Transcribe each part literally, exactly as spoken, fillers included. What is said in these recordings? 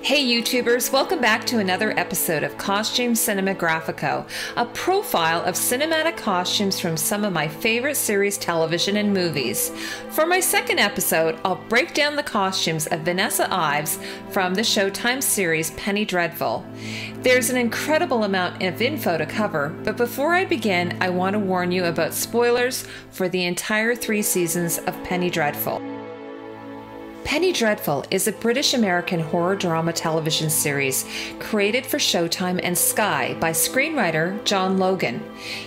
Hey YouTubers, welcome back to another episode of Costume Cinemagraphico, a profile of cinematic costumes from some of my favorite series television and movies. For my second episode, I'll break down the costumes of Vanessa Ives from the Showtime series Penny Dreadful. There's an incredible amount of info to cover, but before I begin, I want to warn you about spoilers for the entire three seasons of Penny Dreadful. Penny Dreadful is a British-American horror drama television series created for Showtime and Sky by screenwriter John Logan.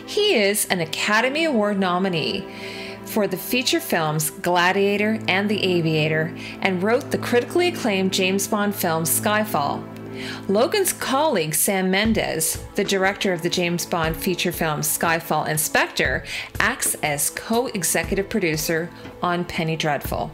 He is an Academy Award nominee for the feature films Gladiator and The Aviator and wrote the critically acclaimed James Bond film Skyfall. Logan's colleague Sam Mendes, the director of the James Bond feature films Skyfall and Spectre, acts as co-executive producer on Penny Dreadful.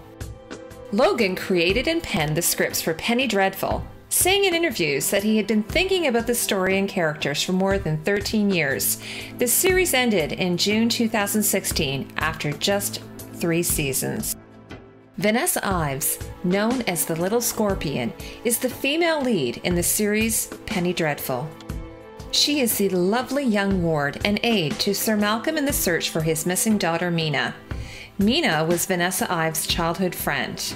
Logan created and penned the scripts for Penny Dreadful, saying in interviews that he had been thinking about the story and characters for more than thirteen years. The series ended in June two thousand sixteen after just three seasons. Vanessa Ives, known as the Little Scorpion, is the female lead in the series Penny Dreadful. She is the lovely young ward and aide to Sir Malcolm in the search for his missing daughter Mina. Mina was Vanessa Ives' childhood friend.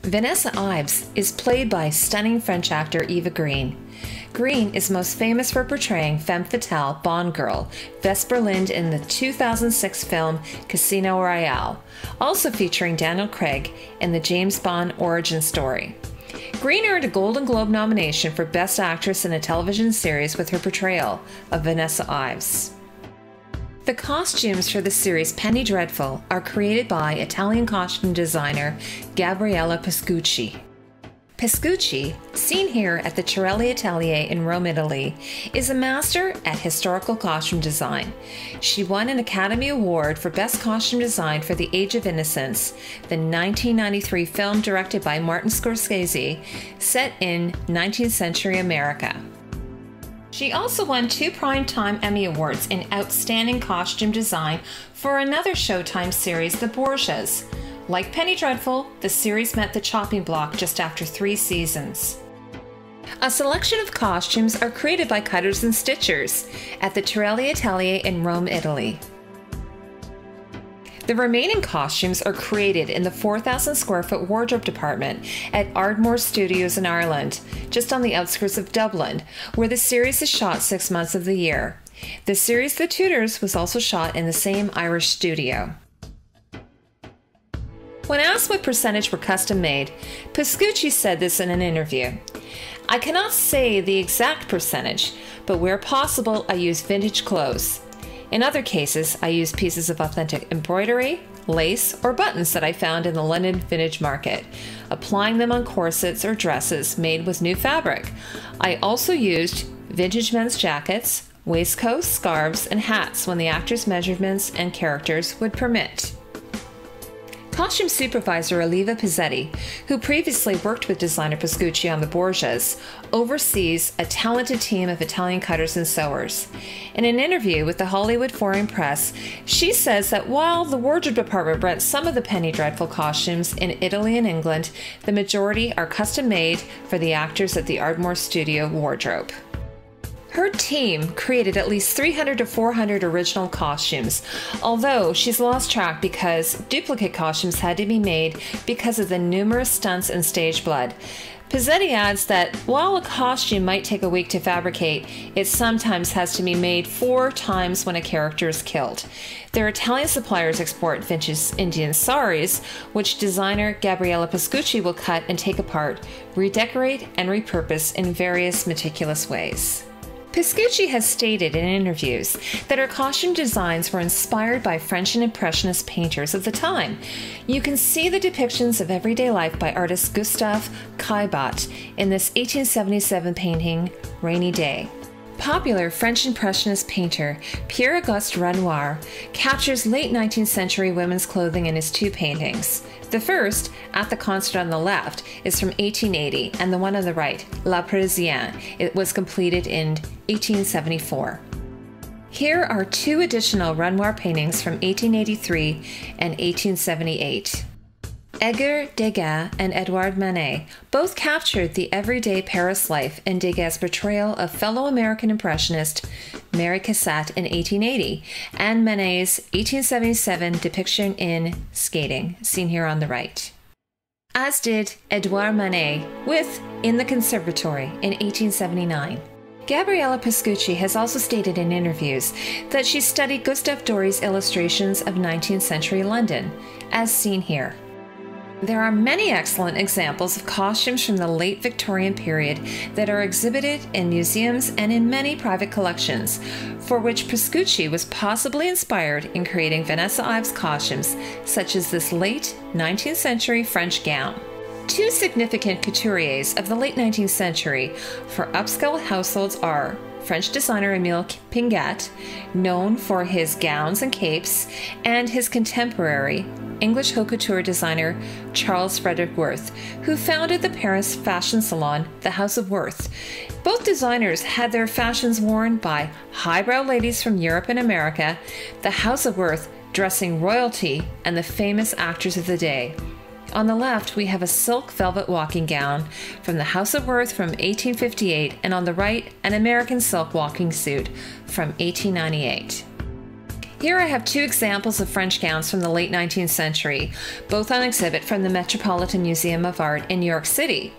Vanessa Ives is played by stunning French actor Eva Green. Green is most famous for portraying femme fatale Bond girl Vesper Lynd in the two thousand six film Casino Royale, also featuring Daniel Craig in the James Bond origin story. Green earned a Golden Globe nomination for Best Actress in a Television Series with her portrayal of Vanessa Ives. The costumes for the series Penny Dreadful are created by Italian costume designer Gabriella Pescucci. Pescucci, seen here at the Tirelli Atelier in Rome, Italy, is a master at historical costume design. She won an Academy Award for Best Costume Design for The Age of Innocence, the nineteen ninety-three film directed by Martin Scorsese, set in nineteenth century America. She also won two Primetime Emmy Awards in Outstanding Costume Design for another Showtime series, The Borgias. Like Penny Dreadful, the series met the chopping block just after three seasons. A selection of costumes are created by cutters and stitchers at the Tirelli Atelier in Rome, Italy. The remaining costumes are created in the four thousand square foot wardrobe department at Ardmore Studios in Ireland, just on the outskirts of Dublin, where the series is shot six months of the year. The series The Tudors was also shot in the same Irish studio. When asked what percentage were custom made, Pescucci said this in an interview. "I cannot say the exact percentage, but where possible I use vintage clothes. In other cases, I use pieces of authentic embroidery, lace, or buttons that I found in the London vintage market, applying them on corsets or dresses made with new fabric. I also used vintage men's jackets, waistcoats, scarves, and hats when the actors' measurements and characters would permit." Costume supervisor Oliva Pizzetti, who previously worked with designer Pescucci on the Borgias, oversees a talented team of Italian cutters and sewers. In an interview with the Hollywood Foreign Press, she says that while the wardrobe department rents some of the Penny Dreadful costumes in Italy and England, the majority are custom made for the actors at the Ardmore Studio wardrobe. Her team created at least three hundred to four hundred original costumes, although she's lost track because duplicate costumes had to be made because of the numerous stunts and stage blood. Pizzetti adds that while a costume might take a week to fabricate, it sometimes has to be made four times when a character is killed. Their Italian suppliers export vintage Indian saris, which designer Gabriella Pescucci will cut and take apart, redecorate, and repurpose in various meticulous ways. Pescucci has stated in interviews that her costume designs were inspired by French and Impressionist painters of the time. You can see the depictions of everyday life by artist Gustave Caillebotte in this eighteen seventy-seven painting, Rainy Day. Popular French Impressionist painter Pierre-Auguste Renoir captures late nineteenth century women's clothing in his two paintings. The first, At the Concert on the left, is from eighteen eighty, and the one on the right, La Parisienne, it was completed in eighteen seventy-four. Here are two additional Renoir paintings from eighteen eighty-three and eighteen seventy-eight. Edgar Degas and Edouard Manet both captured the everyday Paris life in Degas' portrayal of fellow American Impressionist Mary Cassatt in eighteen eighty and Manet's eighteen seventy-seven depiction in Skating, seen here on the right. As did Edouard Manet with In the Conservatory in eighteen seventy-nine. Gabriella Pescucci has also stated in interviews that she studied Gustave Doré's illustrations of nineteenth century London, as seen here. There are many excellent examples of costumes from the late Victorian period that are exhibited in museums and in many private collections, for which Pescucci was possibly inspired in creating Vanessa Ives costumes, such as this late nineteenth century French gown. Two significant couturiers of the late nineteenth century for upscale households are French designer Emile Pingat, known for his gowns and capes, and his contemporary English haute couture designer Charles Frederick Worth, who founded the Paris fashion salon The House of Worth. Both designers had their fashions worn by highbrow ladies from Europe and America, the House of Worth dressing royalty and the famous actors of the day. On the left, we have a silk velvet walking gown from the House of Worth from eighteen fifty-eight, and on the right, an American silk walking suit from eighteen ninety-eight. Here I have two examples of French gowns from the late nineteenth century, both on exhibit from the Metropolitan Museum of Art in New York City.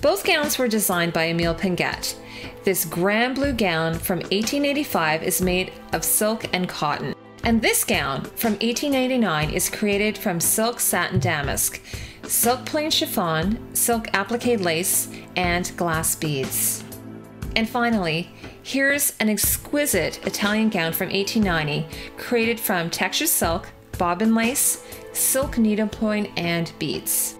Both gowns were designed by Emile Pingat. This grand blue gown from eighteen eighty-five is made of silk and cotton. And this gown from eighteen eighty-nine is created from silk satin damask, silk plain chiffon, silk applique lace, and glass beads. And finally, here's an exquisite Italian gown from eighteen ninety, created from textured silk, bobbin lace, silk needlepoint, and beads.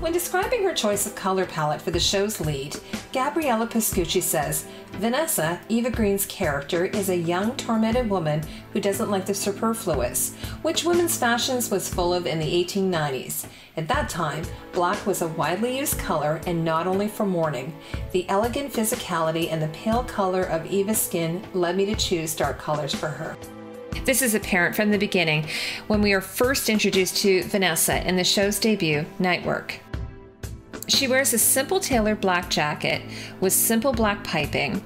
When describing her choice of color palette for the show's lead, Gabriella Pescucci says, Vanessa, Eva Green's character, is a young, tormented woman who doesn't like the superfluous, which women's fashions was full of in the eighteen nineties. At that time, black was a widely used color, and not only for mourning. The elegant physicality and the pale color of Eva's skin led me to choose dark colors for her. This is apparent from the beginning when we are first introduced to Vanessa in the show's debut, Nightwork. She wears a simple tailored black jacket with simple black piping,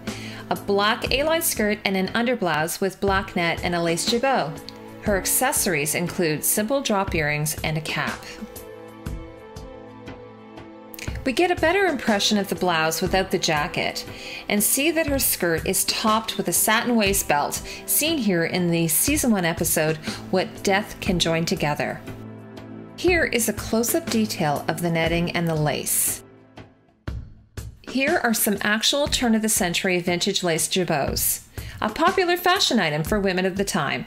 a black A-line skirt and an underblouse with black net and a lace jabot. Her accessories include simple drop earrings and a cap. We get a better impression of the blouse without the jacket and see that her skirt is topped with a satin waist belt, seen here in the season one episode, What Death Can Join Together. Here is a close-up detail of the netting and the lace. Here are some actual turn-of-the-century vintage lace jabots, a popular fashion item for women of the time.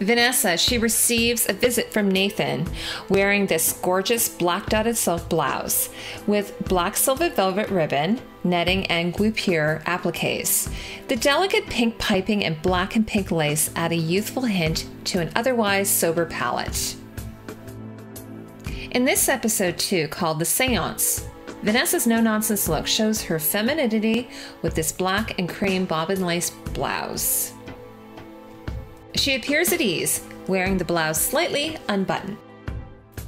Vanessa, she receives a visit from Nathan wearing this gorgeous black dotted silk blouse with black silver velvet ribbon, netting, and guipure appliques. The delicate pink piping and black and pink lace add a youthful hint to an otherwise sober palette. In this episode too, called The Seance, Vanessa's no-nonsense look shows her femininity with this black and cream bobbin lace blouse. She appears at ease, wearing the blouse slightly unbuttoned.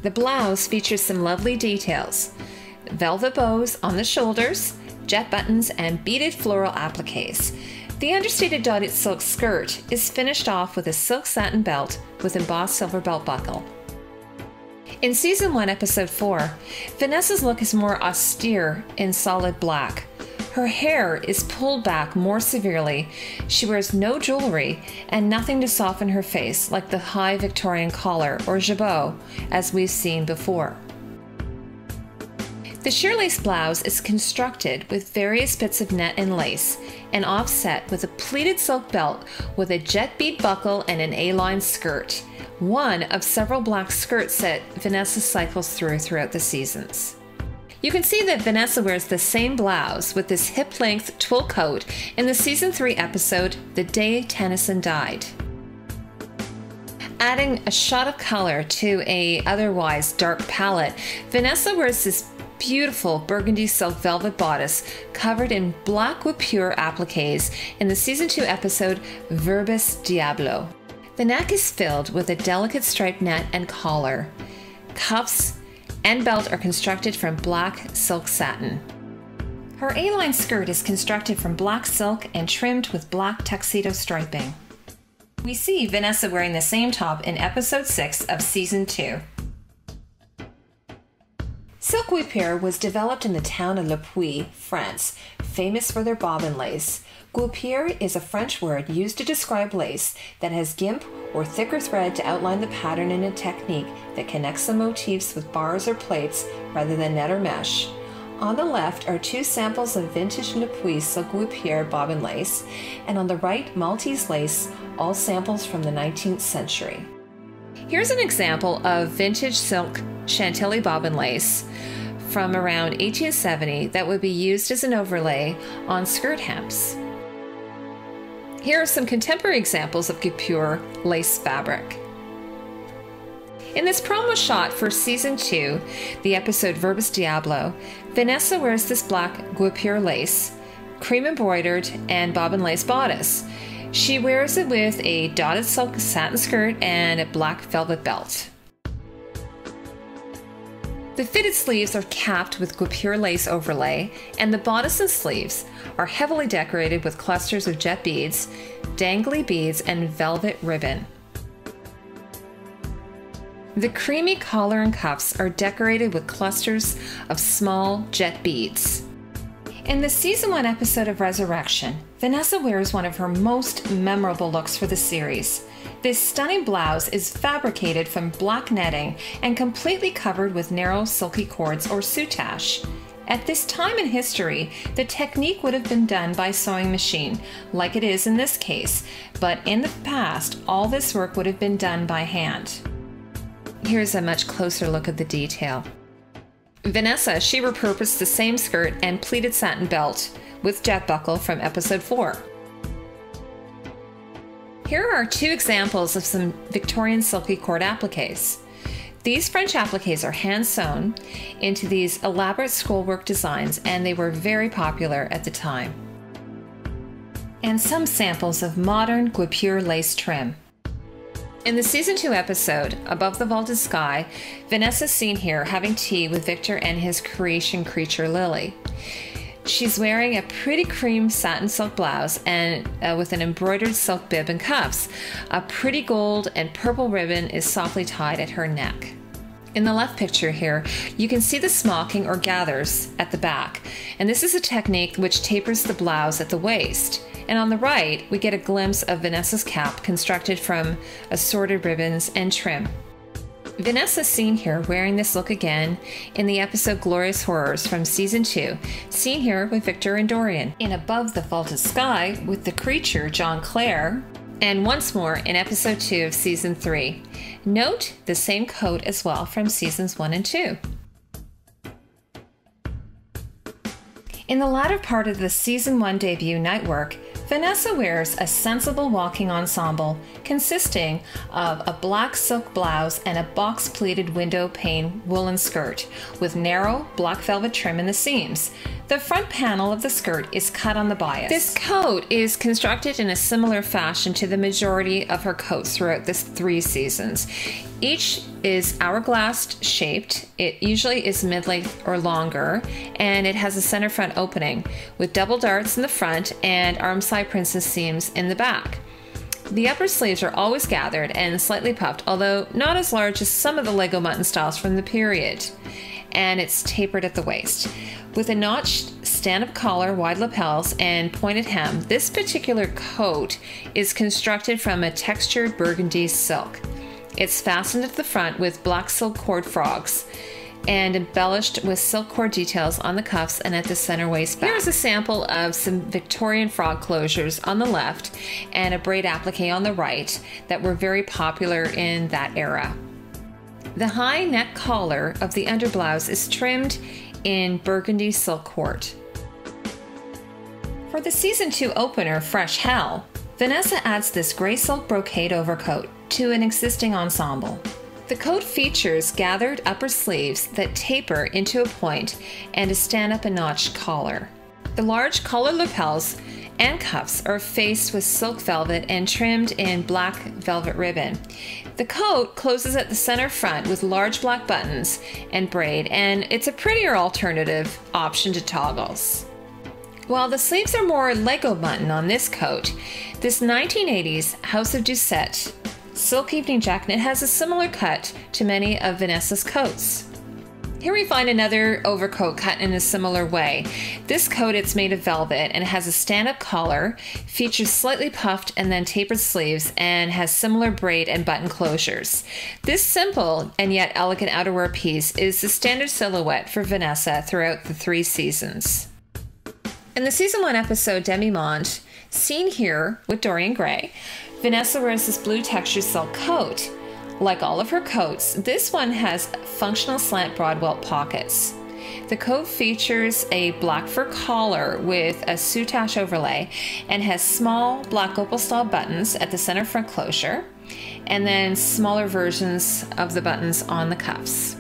The blouse features some lovely details, velvet bows on the shoulders, jet buttons, and beaded floral appliques. The understated dotted silk skirt is finished off with a silk satin belt with embossed silver belt buckle. In season one, episode four, Vanessa's look is more austere in solid black. Her hair is pulled back more severely, she wears no jewelry, and nothing to soften her face like the high Victorian collar or jabot as we've seen before. The shearlace blouse is constructed with various bits of net and lace and offset with a pleated silk belt with a jet bead buckle and an A-line skirt, one of several black skirts that Vanessa cycles through throughout the seasons. You can see that Vanessa wears the same blouse with this hip-length twill coat in the season three episode, The Day Tennyson Died. Adding a shot of color to a otherwise dark palette, Vanessa wears this beautiful burgundy silk velvet bodice covered in black guipure appliques in the season two episode Verbis Diablo. The neck is filled with a delicate striped net and collar. Cuffs and belt are constructed from black silk satin. Her A-line skirt is constructed from black silk and trimmed with black tuxedo striping. We see Vanessa wearing the same top in episode six of season two. Silk guipure was developed in the town of Le Puy, France, famous for their bobbin lace. Guipure is a French word used to describe lace that has gimp or thicker thread to outline the pattern in a technique that connects the motifs with bars or plaits rather than net or mesh. On the left are two samples of vintage Le Puy silk guipure bobbin lace, and on the right Maltese lace, all samples from the nineteenth century. Here's an example of vintage silk Chantilly bobbin lace from around eighteen seventy that would be used as an overlay on skirt hems. Here are some contemporary examples of guipure lace fabric. In this promo shot for season two, the episode Verbis Diablo, Vanessa wears this black guipure lace, cream embroidered and bobbin lace bodice. She wears it with a dotted silk satin skirt and a black velvet belt. The fitted sleeves are capped with guipure lace overlay, and the bodice and sleeves are heavily decorated with clusters of jet beads, dangly beads, and velvet ribbon. The creamy collar and cuffs are decorated with clusters of small jet beads. In the season one episode of Resurrection, Vanessa wears one of her most memorable looks for the series. This stunning blouse is fabricated from black netting and completely covered with narrow silky cords or soutache. At this time in history, the technique would have been done by sewing machine, like it is in this case, but in the past, all this work would have been done by hand. Here's a much closer look at the detail. Vanessa, she repurposed the same skirt and pleated satin belt with jet buckle from episode four. Here are two examples of some Victorian silky cord appliques. These French appliques are hand-sewn into these elaborate schoolwork designs, and they were very popular at the time. And some samples of modern guipure lace trim. In the season two episode, Above the Vaulted Sky, Vanessa's seen here having tea with Victor and his creation creature Lily. She's wearing a pretty cream satin silk blouse and uh, with an embroidered silk bib and cuffs. A pretty gold and purple ribbon is softly tied at her neck. In the left picture here, you can see the smocking or gathers at the back, and this is a technique which tapers the blouse at the waist. And on the right, we get a glimpse of Vanessa's cap constructed from assorted ribbons and trim. Vanessa's seen here wearing this look again in the episode Glorious Horrors from season two, seen here with Victor and Dorian, in Above the Vaulted Sky with the creature John Clare, and once more in episode two of season three. Note the same coat as well from seasons one and two. In the latter part of the season one debut Nightwork, Vanessa wears a sensible walking ensemble consisting of a black silk blouse and a box pleated window pane woolen skirt with narrow black velvet trim in the seams. The front panel of the skirt is cut on the bias. This coat is constructed in a similar fashion to the majority of her coats throughout the three seasons. Each is hourglass shaped, it usually is mid-length or longer, and it has a center front opening with double darts in the front and armside princess seams in the back. The upper sleeves are always gathered and slightly puffed, although not as large as some of the Lego mutton styles from the period, and it's tapered at the waist. With a notched stand-up collar, wide lapels, and pointed hem, this particular coat is constructed from a textured burgundy silk. It's fastened at the front with black silk cord frogs and embellished with silk cord details on the cuffs and at the center waistband. Here's a sample of some Victorian frog closures on the left and a braid applique on the right that were very popular in that era. The high neck collar of the underblouse is trimmed in burgundy silk cord. For the season two opener, Fresh Hell, Vanessa adds this gray silk brocade overcoat to an existing ensemble. The coat features gathered upper sleeves that taper into a point and a stand-up-a-notch collar. The large collar lapels and cuffs are faced with silk velvet and trimmed in black velvet ribbon. The coat closes at the center front with large black buttons and braid, and it's a prettier alternative option to toggles. While the sleeves are more Lego button on this coat, this nineteen eighties House of Doucet silk evening jacket has a similar cut to many of Vanessa's coats. Here we find another overcoat cut in a similar way. This coat, it's made of velvet and has a stand-up collar, features slightly puffed and then tapered sleeves, and has similar braid and button closures. This simple and yet elegant outerwear piece is the standard silhouette for Vanessa throughout the three seasons. In the season one episode Demi-Monde, seen here with Dorian Gray, Vanessa wears this blue textured silk coat. Like all of her coats, this one has functional slant broadwell pockets. The coat features a black fur collar with a soutache overlay and has small black opal style buttons at the center front closure, and then smaller versions of the buttons on the cuffs.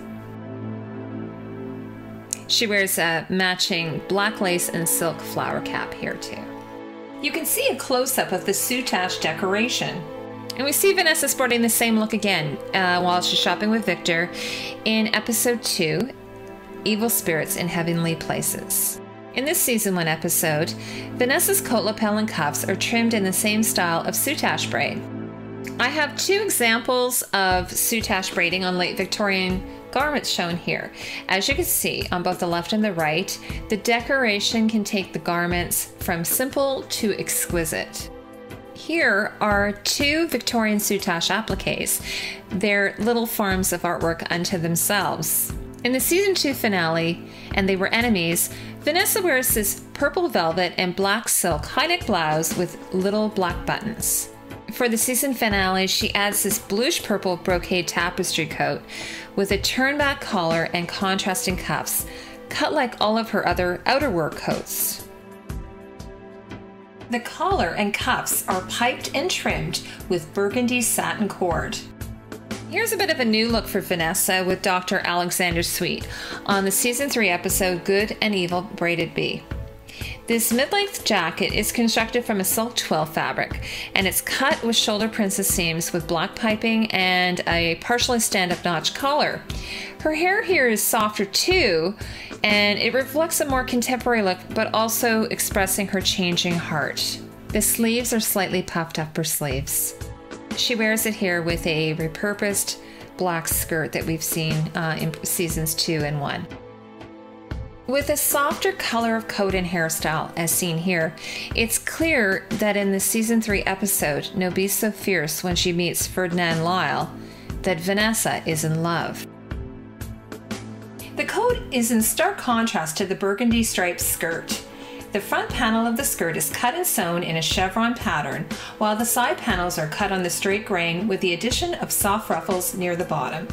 She wears a matching black lace and silk flower cap here too. You can see a close-up of the soutache decoration. And we see Vanessa sporting the same look again uh, while she's shopping with Victor in episode two, Evil Spirits in Heavenly Places. In this season one episode, Vanessa's coat lapel and cuffs are trimmed in the same style of soutache braid. I have two examples of soutache braiding on late Victorian garments shown here. As you can see on both the left and the right, the decoration can take the garments from simple to exquisite. Here are two Victorian soutache appliques. They're little forms of artwork unto themselves. In the season two finale, And They Were Enemies, Vanessa wears this purple velvet and black silk high-neck blouse with little black buttons. For the season finale, she adds this bluish-purple brocade tapestry coat with a turn-back collar and contrasting cuffs, cut like all of her other outerwear coats. The collar and cuffs are piped and trimmed with burgundy satin cord. Here's a bit of a new look for Vanessa with Doctor Alexander Sweet on the season three episode Good and Evil Braided Bee. This mid-length jacket is constructed from a silk twill fabric, and it's cut with shoulder princess seams with black piping and a partially stand-up notch collar. Her hair here is softer too, and it reflects a more contemporary look, but also expressing her changing heart. The sleeves are slightly puffed upper sleeves. She wears it here with a repurposed black skirt that we've seen uh, in seasons two and one. With a softer color of coat and hairstyle, as seen here, it's clear that in the season three episode, No Beast So Fierce, when she meets Ferdinand Lyle, that Vanessa is in love. The coat is in stark contrast to the burgundy striped skirt. The front panel of the skirt is cut and sewn in a chevron pattern, while the side panels are cut on the straight grain with the addition of soft ruffles near the bottom.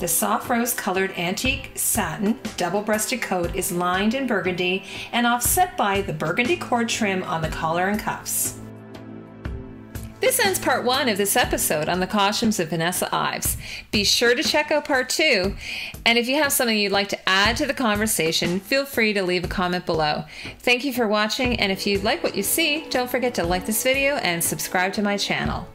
The soft rose-colored antique satin double-breasted coat is lined in burgundy and offset by the burgundy cord trim on the collar and cuffs. This ends part one of this episode on the costumes of Vanessa Ives. Be sure to check out part two, and if you have something you'd like to add to the conversation, feel free to leave a comment below. Thank you for watching, and if you like what you see, don't forget to like this video and subscribe to my channel.